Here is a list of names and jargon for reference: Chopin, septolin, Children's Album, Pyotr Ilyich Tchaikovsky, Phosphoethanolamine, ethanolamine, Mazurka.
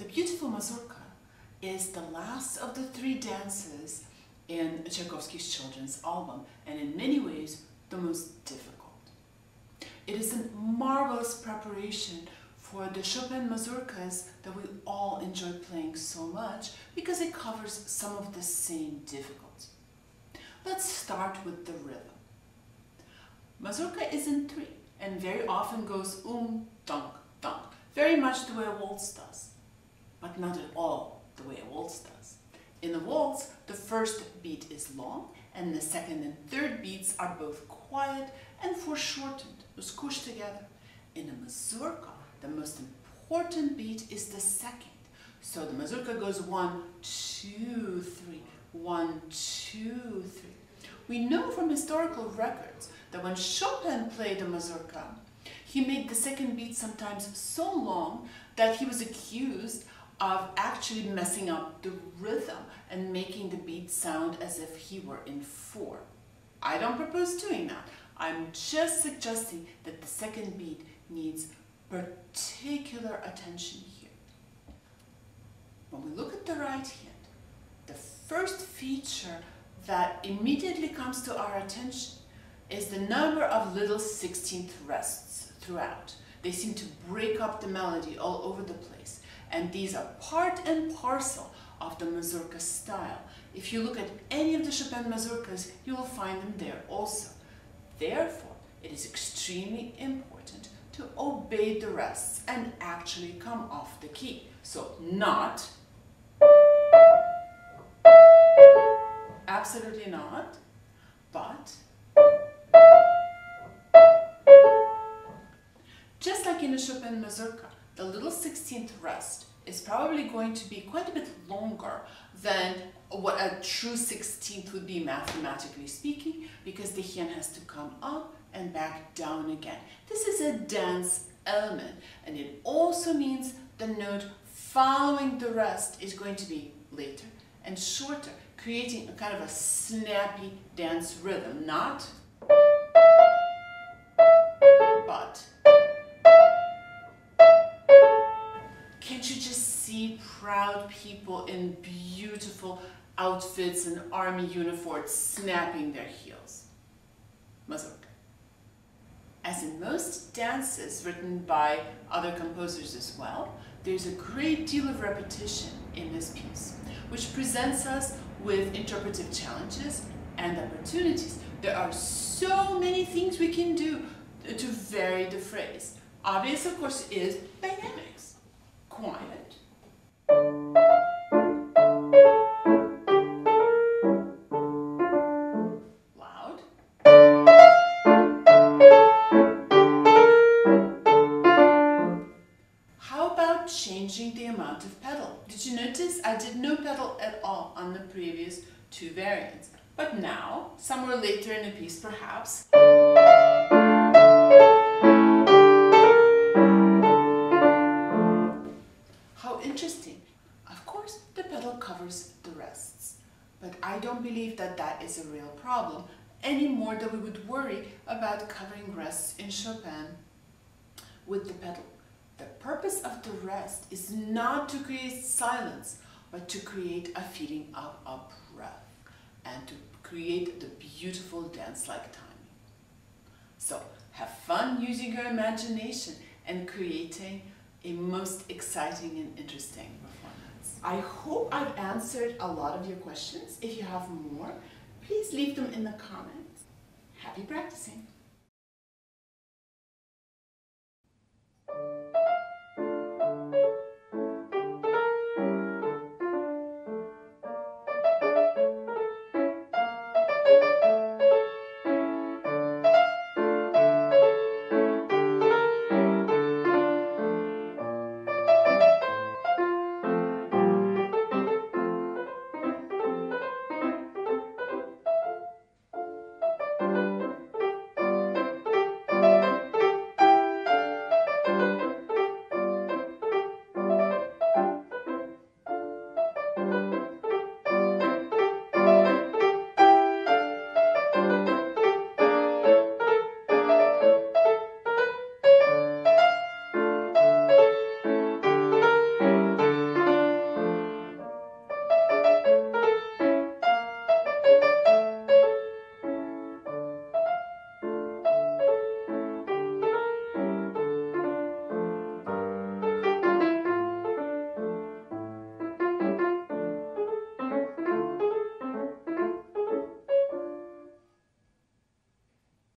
The beautiful Mazurka is the last of the three dances in Tchaikovsky's Children's Album, and in many ways the most difficult. It is a marvelous preparation for the Chopin mazurkas that we all enjoy playing so much, because it covers some of the same difficulties. Let's start with the rhythm. Mazurka is in three and very often goes dunk, dunk, very much the way a waltz does, but not at all the way a waltz does. In the waltz, the first beat is long and the second and third beats are both quiet and foreshortened, squished together. In a mazurka, the most important beat is the second. So the mazurka goes 1, 2, 3, 1, 2, 3. We know from historical records that when Chopin played the mazurka, he made the second beat sometimes so long that he was accused of actually messing up the rhythm and making the beat sound as if he were in 4. I don't propose doing that. I'm just suggesting that the second beat needs particular attention here. When we look at the right hand, the first feature that immediately comes to our attention is the number of little 16th rests throughout. They seem to break up the melody all over the place, and these are part and parcel of the mazurka style. If you look at any of the Chopin mazurkas, you will find them there also. Therefore, it is extremely important to obey the rests and actually come off the key. So not, absolutely not, but just like in a Chopin mazurka, the little 16th rest is probably going to be quite a bit longer than what a true 16th would be mathematically speaking, because the hand has to come up and back down again. This is a dance element, and it also means the note following the rest is going to be later and shorter, creating a kind of a snappy dance rhythm. Not, but. Can't you just see proud people in beautiful outfits and army uniforms snapping their heels? Mazurka. As in most dances written by other composers as well, there's a great deal of repetition in this piece, which presents us with interpretive challenges and opportunities. There are so many things we can do to vary the phrase. Obvious, of course, is dynamics. Quiet. Loud. How about changing the amount of pedal? Did you notice I did no pedal at all on the previous two variants? But now, somewhere later in the piece perhaps, the rests. But I don't believe that that is a real problem, any more than we would worry about covering rests in Chopin with the pedal. The purpose of the rest is not to create silence, but to create a feeling of a breath and to create the beautiful dance-like timing. So have fun using your imagination and creating a most exciting and interesting performance. I hope I've answered a lot of your questions. If you have more, please leave them in the comments. Happy practicing!